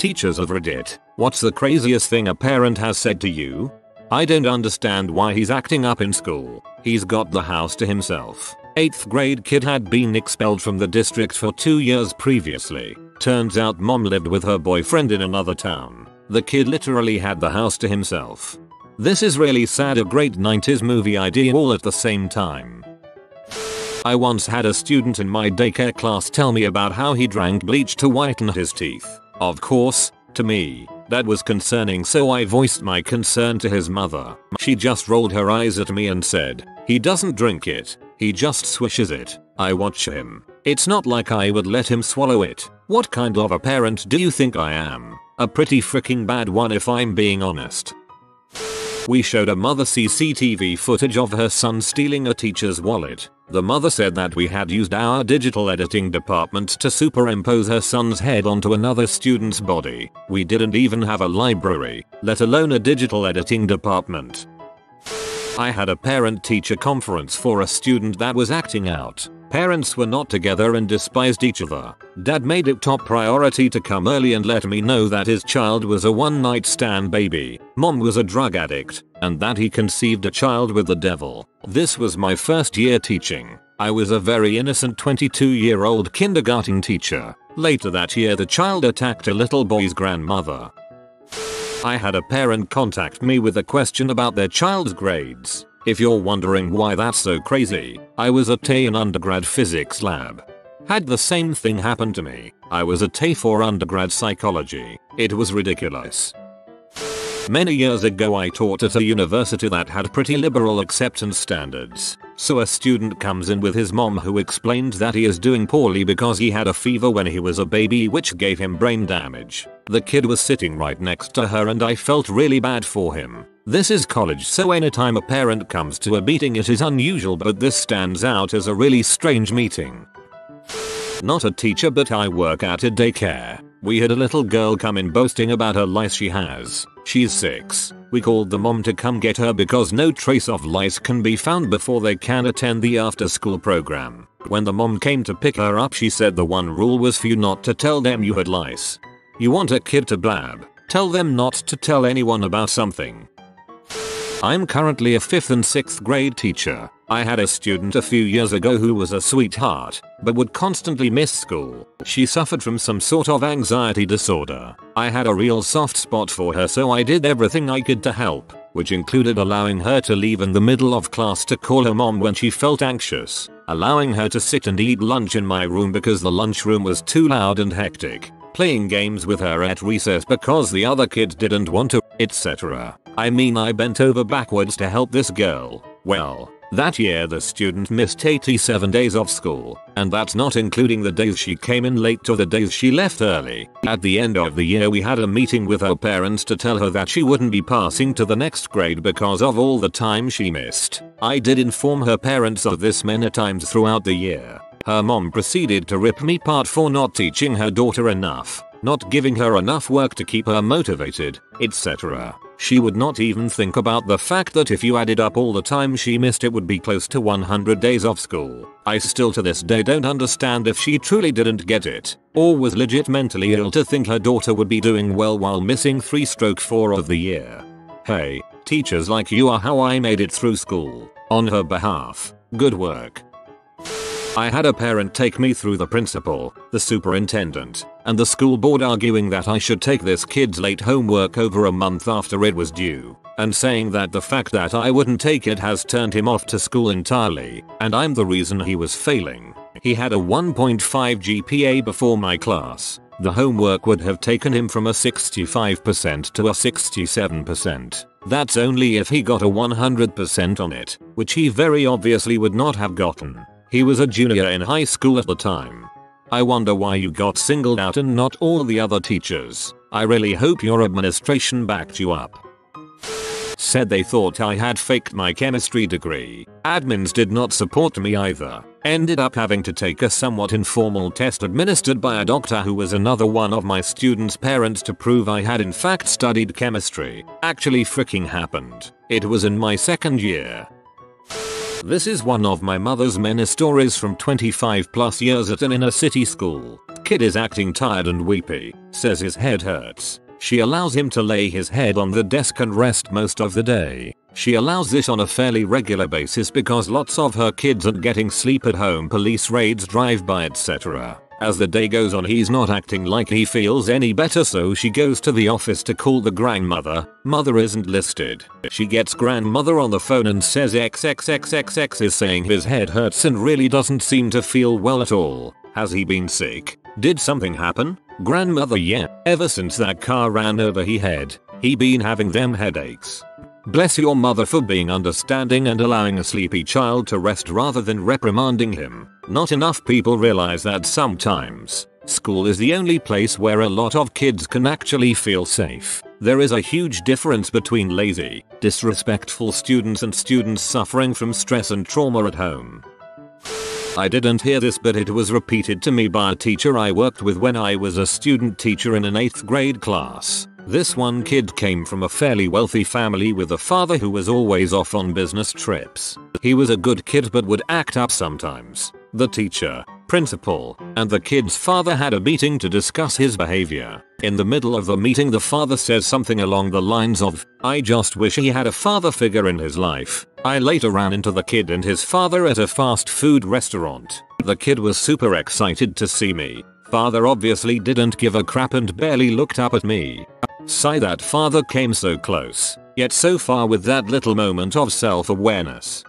Teachers of Reddit, what's the craziest thing a parent has said to you? I don't understand why he's acting up in school. He's got the house to himself. 8th grade kid had been expelled from the district for 2 years previously. Turns out mom lived with her boyfriend in another town. The kid literally had the house to himself. This is really sad. A great 90s movie idea all at the same time. I once had a student in my daycare class tell me about how he drank bleach to whiten his teeth. Of course, to me, that was concerning, so I voiced my concern to his mother. She just rolled her eyes at me and said, "He doesn't drink it, he just swishes it. I watch him. It's not like I would let him swallow it. What kind of a parent do you think I am?" A pretty freaking bad one if I'm being honest. We showed a mother CCTV footage of her son stealing a teacher's wallet. The mother said that we had used our digital editing department to superimpose her son's head onto another student's body. We didn't even have a library, let alone a digital editing department. I had a parent-teacher conference for a student that was acting out. Parents were not together and despised each other. Dad made it top priority to come early and let me know that his child was a one-night stand baby, mom was a drug addict, and that he conceived a child with the devil. This was my first year teaching. I was a very innocent 22-year-old kindergarten teacher. Later that year the child attacked a little boy's grandmother. I had a parent contact me with a question about their child's grades. If you're wondering why that's so crazy, I was a TAE in undergrad physics lab. Had the same thing happen to me. I was a TAE for undergrad psychology. It was ridiculous. Many years ago I taught at a university that had pretty liberal acceptance standards. So a student comes in with his mom who explained that he is doing poorly because he had a fever when he was a baby which gave him brain damage. The kid was sitting right next to her and I felt really bad for him. This is college, so anytime a parent comes to a meeting it is unusual, but this stands out as a really strange meeting. Not a teacher, but I work at a daycare. We had a little girl come in boasting about her lice she has. She's 6. We called the mom to come get her because no trace of lice can be found before they can attend the after school program. When the mom came to pick her up she said the one rule was for you not to tell them you had lice. You want a kid to blab, tell them not to tell anyone about something. I'm currently a 5th and 6th grade teacher. I had a student a few years ago who was a sweetheart, but would constantly miss school. She suffered from some sort of anxiety disorder. I had a real soft spot for her, so I did everything I could to help, which included allowing her to leave in the middle of class to call her mom when she felt anxious, allowing her to sit and eat lunch in my room because the lunchroom was too loud and hectic, playing games with her at recess because the other kids didn't want to, etc. I mean, I bent over backwards to help this girl. Well, that year the student missed 87 days of school, and that's not including the days she came in late or the days she left early. At the end of the year we had a meeting with her parents to tell her that she wouldn't be passing to the next grade because of all the time she missed. I did inform her parents of this many times throughout the year. Her mom proceeded to rip me apart for not teaching her daughter enough, not giving her enough work to keep her motivated, etc. She would not even think about the fact that if you added up all the time she missed it would be close to 100 days of school. I still to this day don't understand if she truly didn't get it, or was legit mentally ill to think her daughter would be doing well while missing 3/4 of the year. Hey, teachers like you are how I made it through school. On her behalf, good work. I had a parent take me through the principal, the superintendent, and the school board arguing that I should take this kid's late homework over a month after it was due, and saying that the fact that I wouldn't take it has turned him off to school entirely, and I'm the reason he was failing. He had a 1.5 GPA before my class. The homework would have taken him from a 65% to a 67%. That's only if he got a 100% on it, which he very obviously would not have gotten. He was a junior in high school at the time. I wonder why you got singled out and not all the other teachers. I really hope your administration backed you up. Said they thought I had faked my chemistry degree. Admins did not support me either. Ended up having to take a somewhat informal test administered by a doctor who was another one of my students' parents to prove I had in fact studied chemistry. Actually freaking happened. It was in my second year. This is one of my mother's many stories from 25 plus years at an inner city school. Kid is acting tired and weepy, says his head hurts. She allows him to lay his head on the desk and rest most of the day. She allows this on a fairly regular basis because lots of her kids aren't getting sleep at home, police raids, drive-by, etc. As the day goes on, he's not acting like he feels any better, so she goes to the office to call the grandmother. Mother isn't listed. She gets grandmother on the phone and says XXXXX is saying his head hurts and really doesn't seem to feel well at all. Has he been sick? Did something happen? Grandmother: yeah, ever since that car ran over he had. He been having them headaches. Bless your mother for being understanding and allowing a sleepy child to rest rather than reprimanding him. Not enough people realize that sometimes school is the only place where a lot of kids can actually feel safe. There is a huge difference between lazy, disrespectful students and students suffering from stress and trauma at home. I didn't hear this, but it was repeated to me by a teacher I worked with when I was a student teacher in an 8th grade class. This one kid came from a fairly wealthy family with a father who was always off on business trips. He was a good kid but would act up sometimes. The teacher, principal, and the kid's father had a meeting to discuss his behavior. In the middle of the meeting, the father says something along the lines of, "I just wish he had a father figure in his life." I later ran into the kid and his father at a fast food restaurant. The kid was super excited to see me. Father obviously didn't give a crap and barely looked up at me. Sigh, that father came so close, yet so far with that little moment of self-awareness.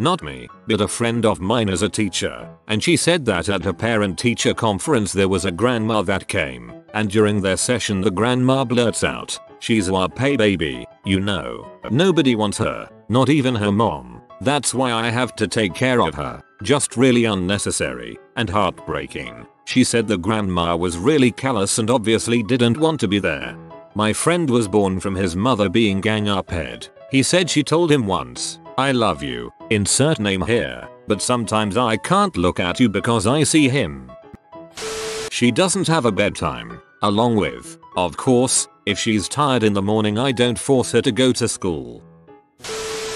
Not me, but a friend of mine is a teacher, and she said that at her parent-teacher conference there was a grandma that came, and during their session the grandma blurts out, "She's our pay baby, you know. Nobody wants her, not even her mom. That's why I have to take care of her." Just really unnecessary and heartbreaking. She said the grandma was really callous and obviously didn't want to be there. My friend was born from his mother being gang uphead. He said she told him once, "I love you, insert name here, but sometimes I can't look at you because I see him." She doesn't have a bedtime, along with, of course, if she's tired in the morning I don't force her to go to school.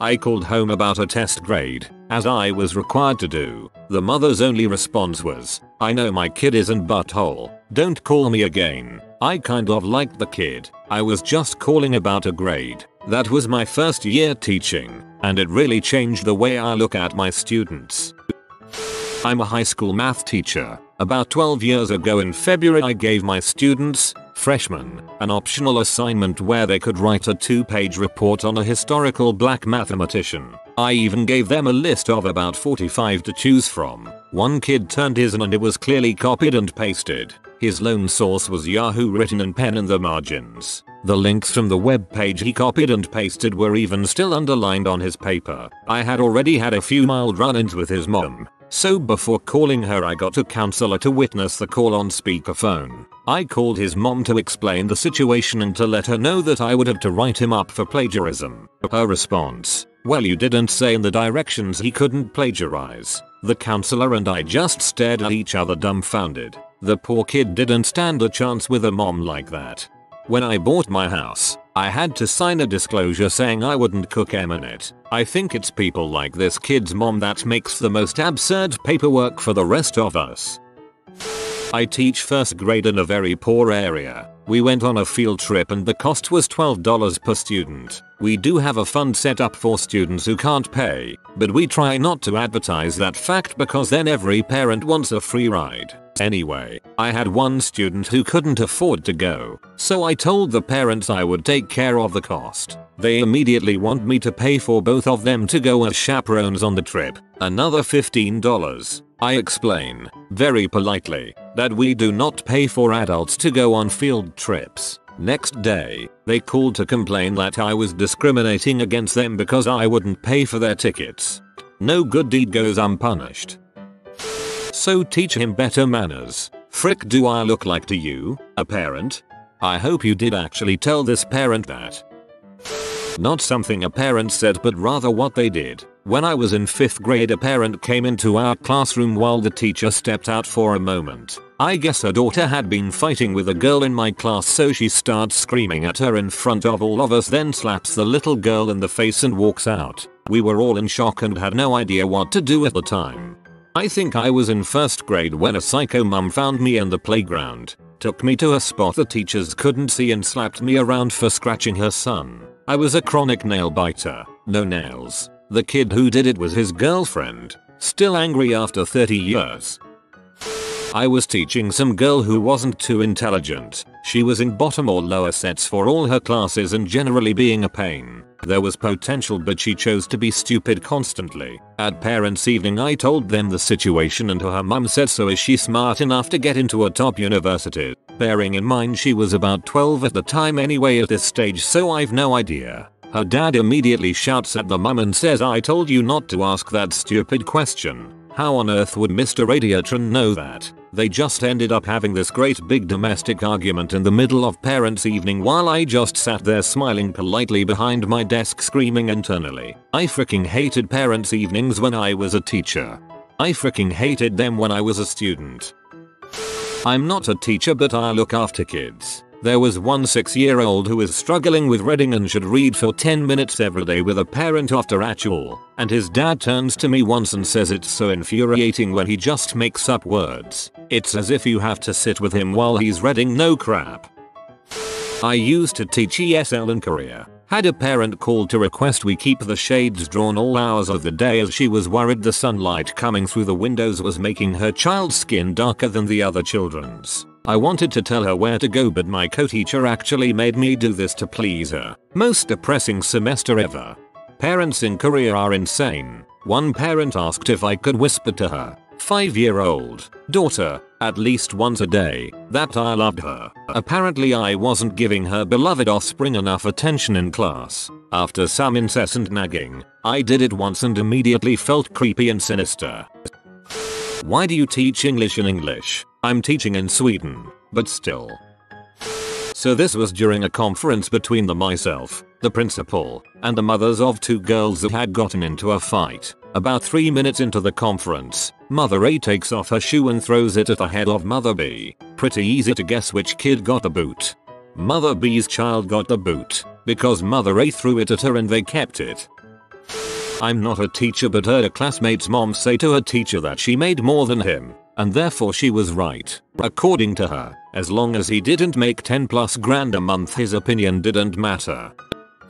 I called home about a test grade, as I was required to do. The mother's only response was, "I know my kid isn't butthole, don't call me again." I kind of liked the kid, I was just calling about a grade. That was my first year teaching, and it really changed the way I look at my students. I'm a high school math teacher. About 12 years ago in February I gave my students, freshmen, an optional assignment where they could write a 2-page report on a historical black mathematician. I even gave them a list of about 45 to choose from. One kid turned his in and it was clearly copied and pasted. His lone source was Yahoo, written in pen in the margins. The links from the web page he copied and pasted were even still underlined on his paper. I had already had a few mild run-ins with his mom, so before calling her I got a counselor to witness the call on speakerphone. I called his mom to explain the situation and to let her know that I would have to write him up for plagiarism. Her response, "Well, you didn't say in the directions he couldn't plagiarize." The counselor and I just stared at each other dumbfounded. The poor kid didn't stand a chance with a mom like that. When I bought my house, I had to sign a disclosure saying I wouldn't cook M in it. I think it's people like this kid's mom that makes the most absurd paperwork for the rest of us. I teach first grade in a very poor area. We went on a field trip and the cost was $12 per student. We do have a fund set up for students who can't pay, but we try not to advertise that fact because then every parent wants a free ride. Anyway, I had one student who couldn't afford to go, so I told the parents I would take care of the cost. They immediately want me to pay for both of them to go as chaperones on the trip, another $15. I explain, very politely, that we do not pay for adults to go on field trips. Next day, they called to complain that I was discriminating against them because I wouldn't pay for their tickets. No good deed goes unpunished. So teach him better manners. Frick, do I look like to you, a parent? I hope you did actually tell this parent that. Not something a parent said, but rather what they did. When I was in 5th grade, a parent came into our classroom while the teacher stepped out for a moment. I guess her daughter had been fighting with a girl in my class, so she starts screaming at her in front of all of us, then slaps the little girl in the face and walks out. We were all in shock and had no idea what to do at the time. I think I was in first grade when a psycho mum found me in the playground, took me to a spot the teachers couldn't see and slapped me around for scratching her son. I was a chronic nail biter, no nails. The kid who did it was his girlfriend, still angry after 30 years. I was teaching some girl who wasn't too intelligent. She was in bottom or lower sets for all her classes and generally being a pain. There was potential, but she chose to be stupid constantly. At parents' evening I told them the situation and her mum said, so is she smart enough to get into a top university? Bearing in mind she was about 12 at the time anyway at this stage, so I've no idea. Her dad immediately shouts at the mum and says, I told you not to ask that stupid question. How on earth would Mr. Radiatron know that? They just ended up having this great big domestic argument in the middle of parents' evening while I just sat there smiling politely behind my desk screaming internally. I freaking hated parents' evenings when I was a teacher. I freaking hated them when I was a student. I'm not a teacher, but I look after kids. There was one 6-year-old who is struggling with reading and should read for 10 minutes every day with a parent after school, and his dad turns to me once and says it's so infuriating when he just makes up words. It's as if you have to sit with him while he's reading. No crap. I used to teach ESL in Korea. Had a parent call to request we keep the shades drawn all hours of the day as she was worried the sunlight coming through the windows was making her child's skin darker than the other children's. I wanted to tell her where to go, but my co-teacher actually made me do this to please her. Most depressing semester ever. Parents in Korea are insane. One parent asked if I could whisper to her 5-year-old daughter at least once a day that I loved her. Apparently I wasn't giving her beloved offspring enough attention in class. After some incessant nagging, I did it once and immediately felt creepy and sinister. Why do you teach English in English? I'm teaching in Sweden, but still. So this was during a conference between myself, the principal, and the mothers of 2 girls that had gotten into a fight. About 3 minutes into the conference, Mother A takes off her shoe and throws it at the head of Mother B. Pretty easy to guess which kid got the boot. Mother B's child got the boot, because Mother A threw it at her and they kept it. I'm not a teacher, but heard a classmate's mom say to her teacher that she made more than him, and therefore she was right. According to her, as long as he didn't make 10+ grand a month, his opinion didn't matter.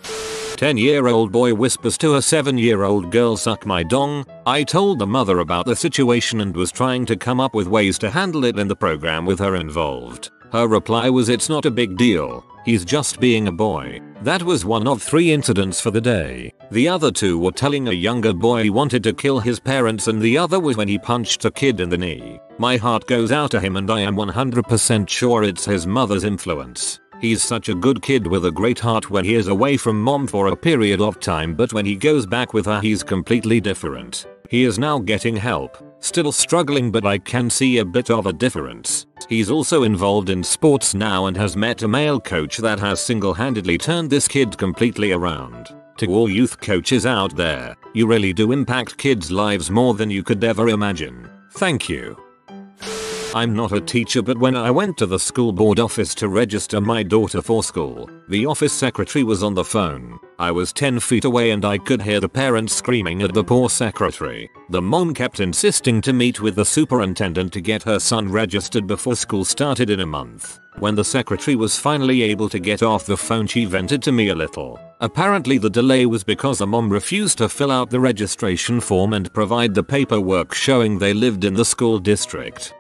10-year-old boy whispers to a 7-year-old girl, suck my dong. I told the mother about the situation and was trying to come up with ways to handle it in the program with her involved. Her reply was, it's not a big deal, he's just being a boy. That was one of 3 incidents for the day. The other 2 were telling a younger boy he wanted to kill his parents, and the other was when he punched a kid in the knee. My heart goes out to him, and I am 100% sure it's his mother's influence. He's such a good kid with a great heart when he is away from mom for a period of time, but when he goes back with her he's completely different. He is now getting help, still struggling, but I can see a bit of a difference. He's also involved in sports now and has met a male coach that has single-handedly turned this kid completely around. To all youth coaches out there, you really do impact kids' lives more than you could ever imagine. Thank you. I'm not a teacher, but when I went to the school board office to register my daughter for school, the office secretary was on the phone. I was 10 feet away and I could hear the parents screaming at the poor secretary. The mom kept insisting to meet with the superintendent to get her son registered before school started in a month. When the secretary was finally able to get off the phone, she vented to me a little. Apparently the delay was because the mom refused to fill out the registration form and provide the paperwork showing they lived in the school district.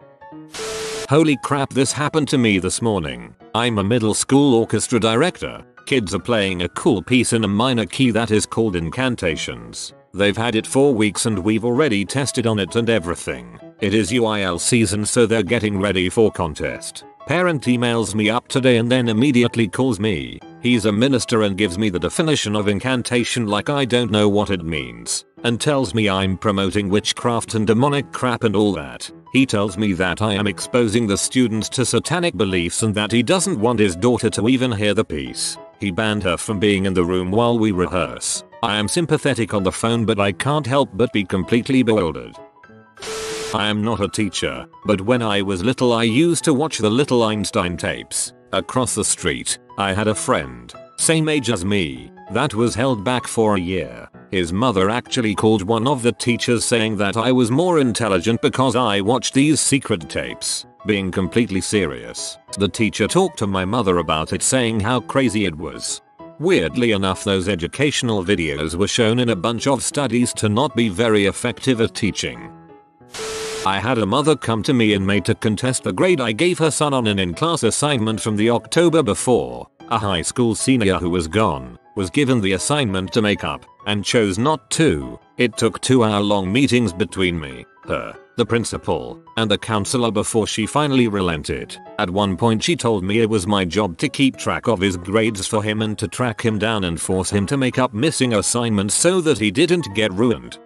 Holy crap, this happened to me this morning. I'm a middle school orchestra director. Kids are playing a cool piece in a minor key that is called Incantations. They've had it for weeks and we've already tested on it and everything. It is UIL season, so they're getting ready for contest. Parent emails me up today and then immediately calls me. He's a minister and gives me the definition of incantation like I don't know what it means, and tells me I'm promoting witchcraft and demonic crap and all that. He tells me that I am exposing the students to satanic beliefs and that he doesn't want his daughter to even hear the piece. He banned her from being in the room while we rehearse. I am sympathetic on the phone, but I can't help but be completely bewildered. I am not a teacher, but when I was little I used to watch the Little Einstein tapes. Across the street, I had a friend, same age as me, that was held back for a year. His mother actually called one of the teachers saying that I was more intelligent because I watched these secret tapes. Being completely serious, the teacher talked to my mother about it, saying how crazy it was. Weirdly enough, those educational videos were shown in a bunch of studies to not be very effective at teaching. I had a mother come to me in May to contest the grade I gave her son on an in-class assignment from the October before. A high school senior who was gone was given the assignment to make up and chose not to. It took 2-hour-long meetings between me, her, the principal, and the counselor before she finally relented. At one point she told me it was my job to keep track of his grades for him and to track him down and force him to make up missing assignments so that he didn't get ruined.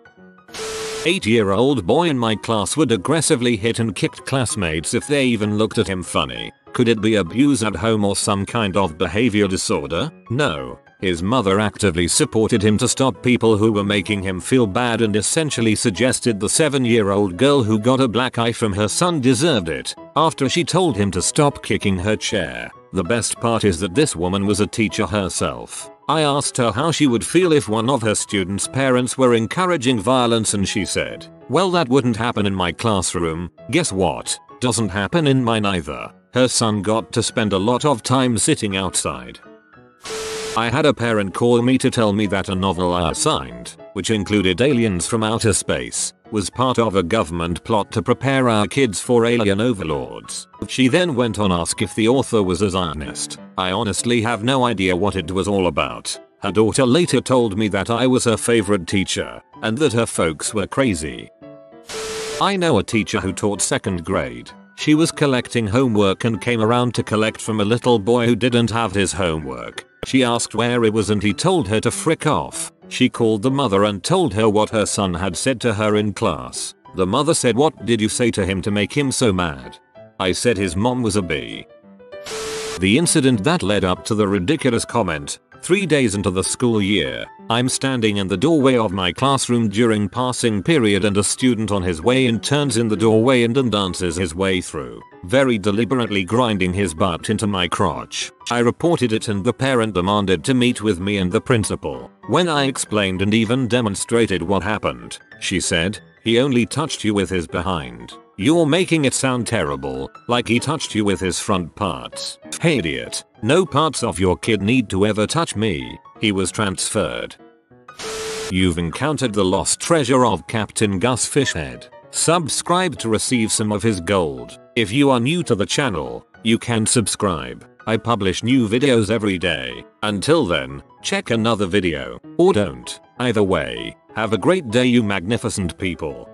8-year-old boy in my class would aggressively hit and kicked classmates if they even looked at him funny. Could it be abuse at home or some kind of behavior disorder? No. His mother actively supported him to stop people who were making him feel bad and essentially suggested the 7-year-old girl who got a black eye from her son deserved it, after she told him to stop kicking her chair. The best part is that this woman was a teacher herself. I asked her how she would feel if one of her students' parents were encouraging violence and she said, "Well, that wouldn't happen in my classroom." Guess what? Doesn't happen in mine either. Her son got to spend a lot of time sitting outside. I had a parent call me to tell me that a novel I assigned, which included aliens from outer space, was part of a government plot to prepare our kids for alien overlords. She then went on to ask if the author was a Zionist. I honestly have no idea what it was all about. Her daughter later told me that I was her favorite teacher, and that her folks were crazy. I know a teacher who taught second grade. She was collecting homework and came around to collect from a little boy who didn't have his homework. She asked where it was and he told her to frick off. She called the mother and told her what her son had said to her in class. The mother said, "What did you say to him to make him so mad?" I said his mom was a bee. The incident that led up to the ridiculous comment. 3 days into the school year, I'm standing in the doorway of my classroom during passing period and a student on his way in turns in the doorway and dances his way through, very deliberately grinding his butt into my crotch. I reported it and the parent demanded to meet with me and the principal. When I explained and even demonstrated what happened, she said, "He only touched you with his behind. You're making it sound terrible, like he touched you with his front parts." Hey idiot, no parts of your kid need to ever touch me. He was transferred. You've encountered the lost treasure of Captain Gus Fishhead. Subscribe to receive some of his gold. If you are new to the channel, you can subscribe. I publish new videos every day. Until then, check another video, or don't. Either way, have a great day you magnificent people.